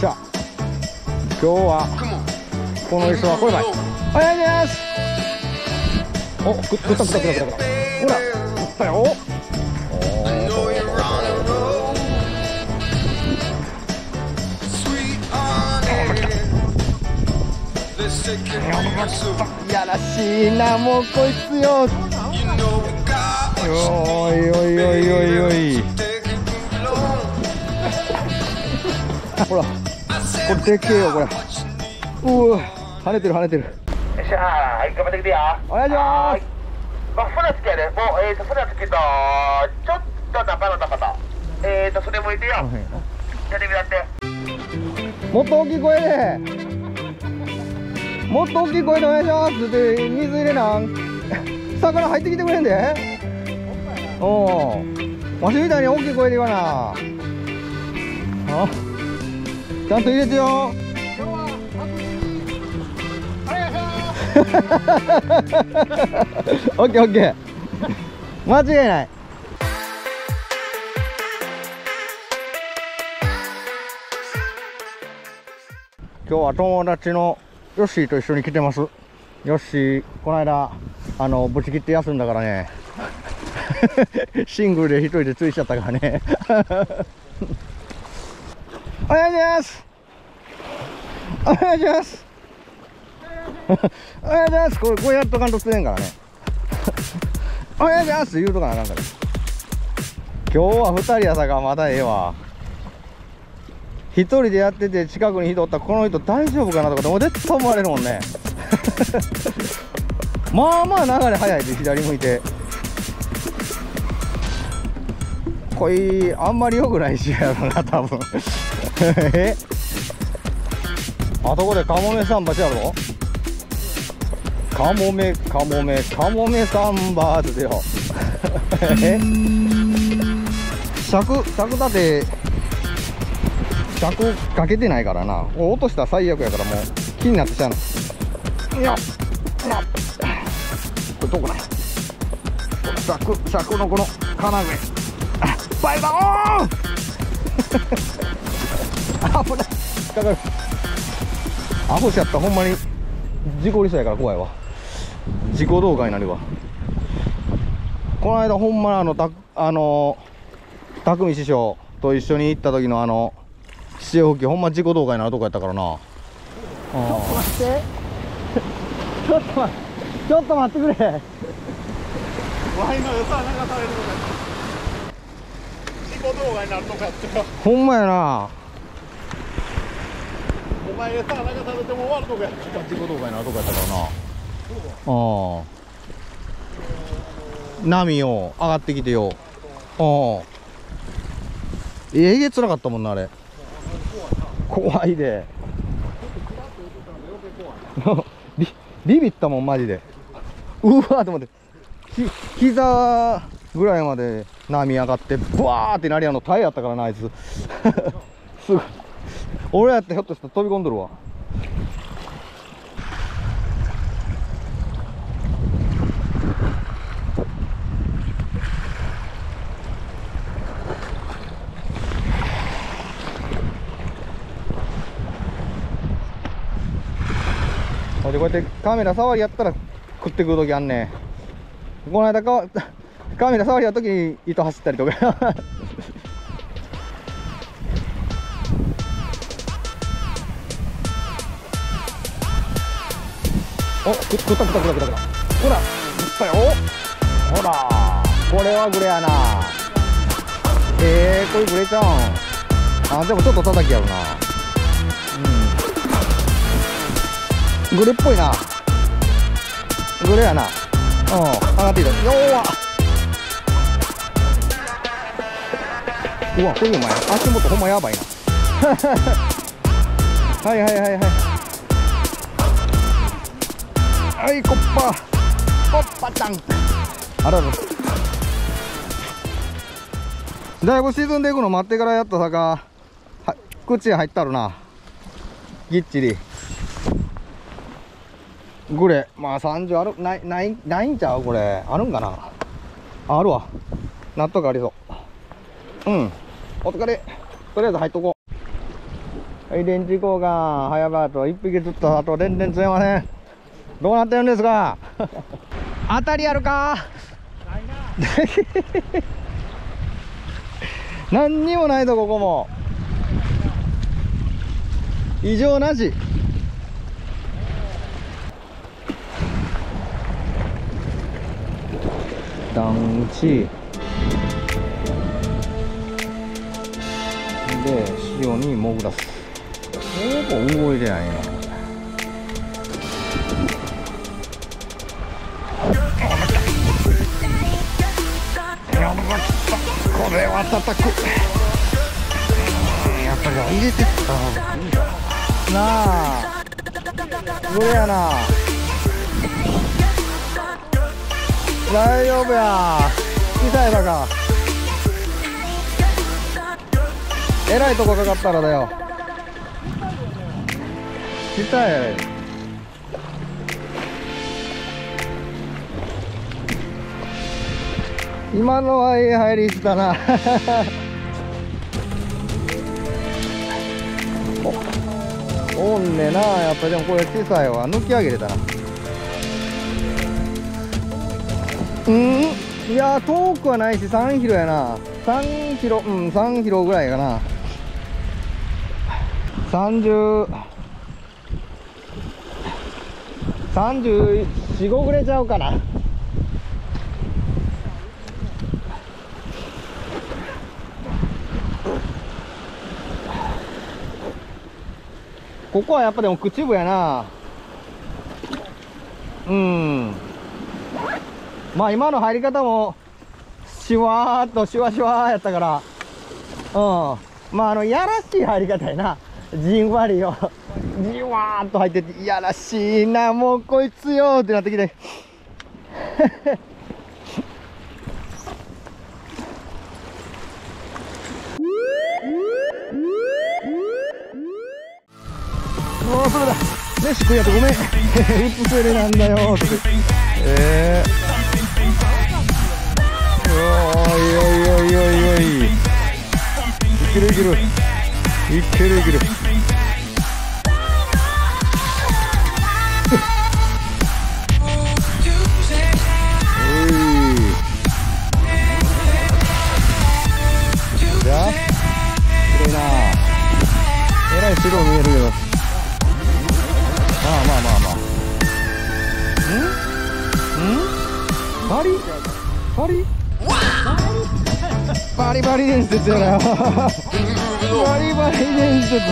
しゃ。今日はこの椅子は来ればいい。お願いします。お、くったほら、くったよ。いやらしいな、もうこいつよ。おいおいおいおいおい。ほら、これでっけえよ、これ。うわ、跳ねてる跳ねてる。よっしゃー、はい、頑張ってきてよ。お願いします。まあ、船つきやね、もう、船つきと、ちょっとなバナナバナ。それ向いてよ。やってみたって。もっと大きい声で。もっと大きい声でお願いしますって水入れなん。魚入ってきてくれんで。おお、わしみたいに大きい声で言わなあ。ちゃんと入れてよ。オッケーオッケー。間違いない。今日は友達のヨッシーと一緒に来てます。ヨッシー、この間、ぶち切って休んだからね。シングルで一人でついちゃったからね。お願いします。お願いします。お願いします。これやっとかんと釣れんからね。お願いします。言うとかな、なんかね。今日は二人やさか、まだええわ。一人でやってて近くに人おったらこの人大丈夫かなとかって絶対思われるもんね。まあまあ流れ速いで左向いて。こいあんまり良くないしやろな多分。え、あそこでカモメ桟橋やろ。カモメカモメカモメ桟橋でよ。尺だって。尺かけてないからな。落としたら最悪やからもう気になってちゃうの。いや、これどこない。尺のこの金具。バイバーン。危ない。引っかかる。アホしちゃった。ほんまに事故りそうやから怖いわ。事故動画になるわ。この間ほんま匠師匠と一緒に行った時の潮吹きほんま事故動画になるとこやったからな。ちょっと待ってくれ。ワイの良さは流されるとか事故動画になるとこやったよ。ほんまやな。お前餌は流されても終わるとこやった事故動画になるとこやったからな。ああ、波を上がってきてよ。ああ、えげつらかったもんなあれ。怖いで。ビビったもんマジで。うわーと思って、膝ぐらいまで波上がってブワーってなりやんの。耐えやったからなあいつ。すごい。俺やってひょっとしたら飛び込んどるわ。でこうやってカメラ触りやったら食ってくる時あんねん。この間カメラ触りやった時に糸走ったりとか。おっ、食ったほら食ったよ。ほらこれはグレやな。これグレちゃうん。あ、でもちょっと叩きやるな。グレっぽいな。グレやな。うん、上がっていた。うわ、これお前足元ほんまやばいな。はいはいはいはいはい。コッパちゃん。あらら、だいぶ沈んでいくの待ってからやったさかは口入ったるなぎっちり。グレ、まあ30あるないんちゃう。これあるんかな。あるわ、納得ありそう。うん、お疲れ。とりあえず入っとこう。はい、レンジ交換、早場と1匹ずつと、あと全然釣れません。どうなってるんですか。当たりあるか。ないな。何にもないぞ、ここも。異常なし。ダン打ち。で、潮に潜らす。ほぼ動いてないな。頑張った。これは叩く。やっぱり入れてった方がいいんだなあ。これやな。大丈夫や。小さいバカ。えらいとこかかったらだよ。小さい。今のはいい入りしたな。おんねな、やっぱりでもこれ小さいわ、抜き上げれたな。いやー、遠くはないし3キロやな。3キロ、3キロぐらいかな。34、5ぐれちゃうかな。ここはやっぱでも口部やな。まあ今の入り方もシュワーっとシュワシュワーやったから、まあやらしい入り方やな。じんわりよじわーっと入ってて、いやらしいな。もうこいつよーってなってきて。もうそれだ。飯食いやとごめん。うつせれなんだよーって。おいおいおいおいおい。いけるいける。いけるいける。白見えるけど、まあ、バリバリバリバリ伝説やな。バリバリ伝説。め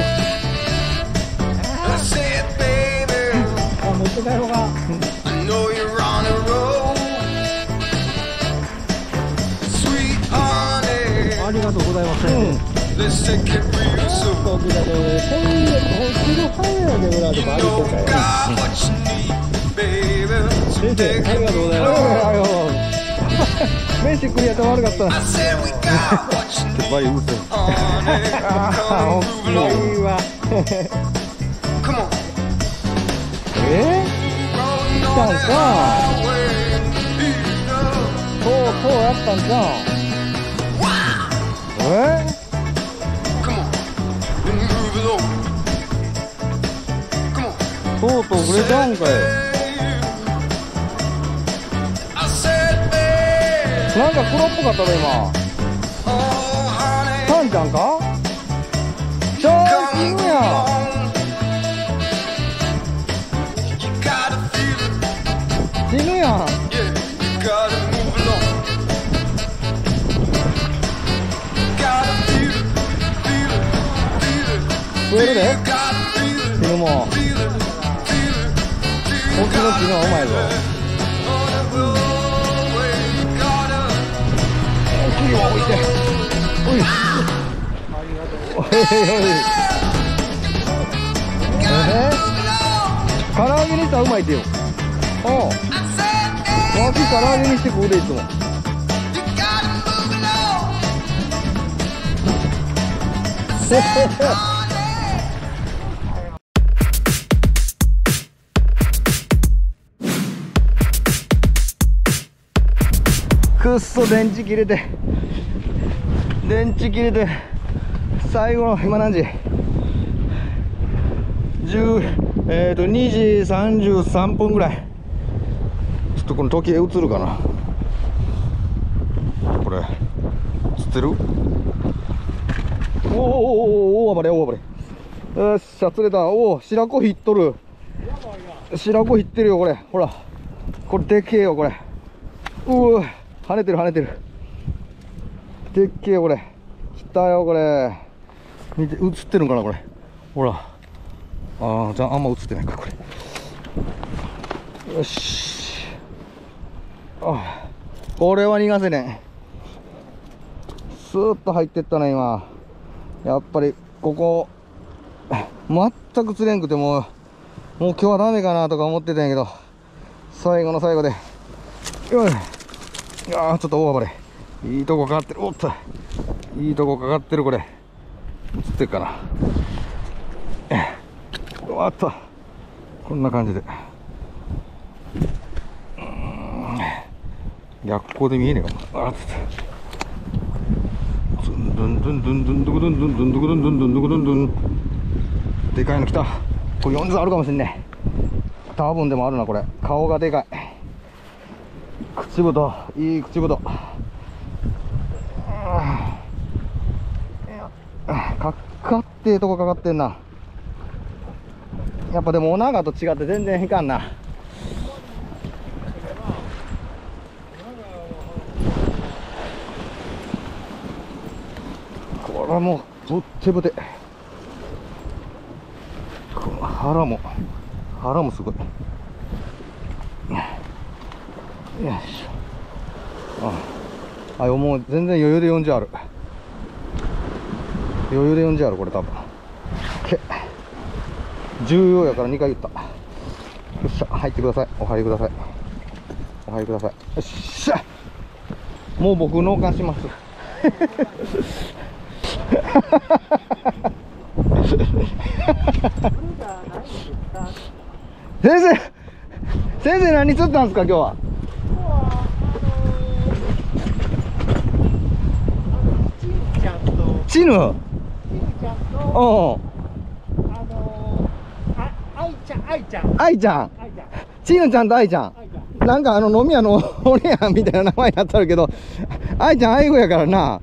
っちゃ大砲が。ありがとうございます。これすごい早いでごらんとかありそうかよ。先生、ありがとうございます。メンシクリアと悪かった。バリうるせえ。あー、大きいわ。来たんか。こうやったんか。とうとう触れちゃうんかい。なんか黒っぽかったね今。タンちゃんか。上品や。死ぬやん。増えるで。死ぬもん。おきのきのお前ぞ。おきを置いて。おい。唐揚げにしたらうまいってよ。わき唐揚げにして食うでいつも。くっそ、電池切れて、最後の今何時2時33分ぐらい。ちょっとこの時計映るかな、これ映ってる。おお、大暴れ大暴れ。よっしゃ釣れた。おお、白子引っとる。白子引ってるよこれ。ほらこれでっけえよこれ。うわ、跳ねてる跳ねてる。でっけえよこれ。来たよこれ。見て、映ってるんかなこれ。ほら、ああ、じゃああんま映ってないかこれ。よし、あ、これは逃がせねえ。スーッと入ってったね今。やっぱりここ全く釣れんくて、もう今日はダメかなとか思ってたんやけど、最後の最後で、よい、いやー、ちょっと大暴れ。いいとこかかってる。おっと、いいとこかかってる。これ映ってるかな。わっと、こんな感じで、逆光で見えねえかも。あっつってでかいの来た。これ4座あるかもしんねえ。多分でもあるなこれ。顔がでかい。口太いい、口太。かかってえとこかかってんな。やっぱでもお長と違って全然いかんな。腹もぶってぶて。この腹もすごい。よいしょ。ああ、もう全然余裕で40ある。余裕で40あるこれ多分。重要やから2回言った。よっしゃ、入ってください。お入りください。お入りください。よっしゃ。もう僕納棺します。先生何釣ったんですか今日は。チヌ。アイちゃん。チヌちゃんとアイちゃん。なんか飲み屋のお姉やんみたいな名前になってるけど、アイちゃんアイゴやからな。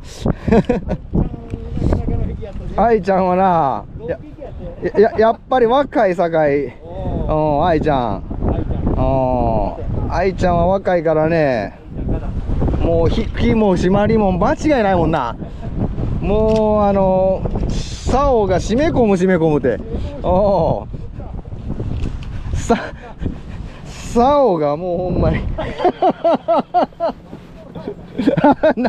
愛ちゃんはな、やっぱり若いさかい、愛ちゃん、愛ちゃんは若いからね、もう引きも締まりも間違いないもんな。もう竿が締め込むて、竿がもうほんまに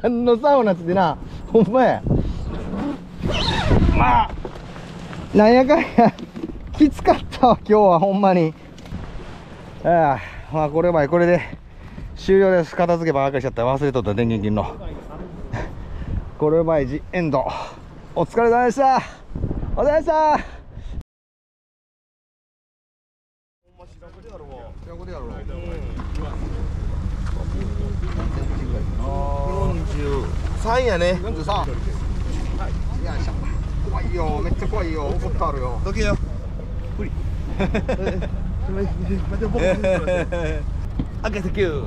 何の竿なんつってな、ほんまや。まあなんやかんやきつかったわ今日はほんまに。ああ、まあこれで終了です。片付けばっかりしちゃった。忘れとった電源切んの。こればいじエンド。お疲れ様でした。お疲れ様でした。43やね。43。怖いよ、めっちゃ怖いよ、怒ってあるよ。どけよ。無理。開けてきゅう。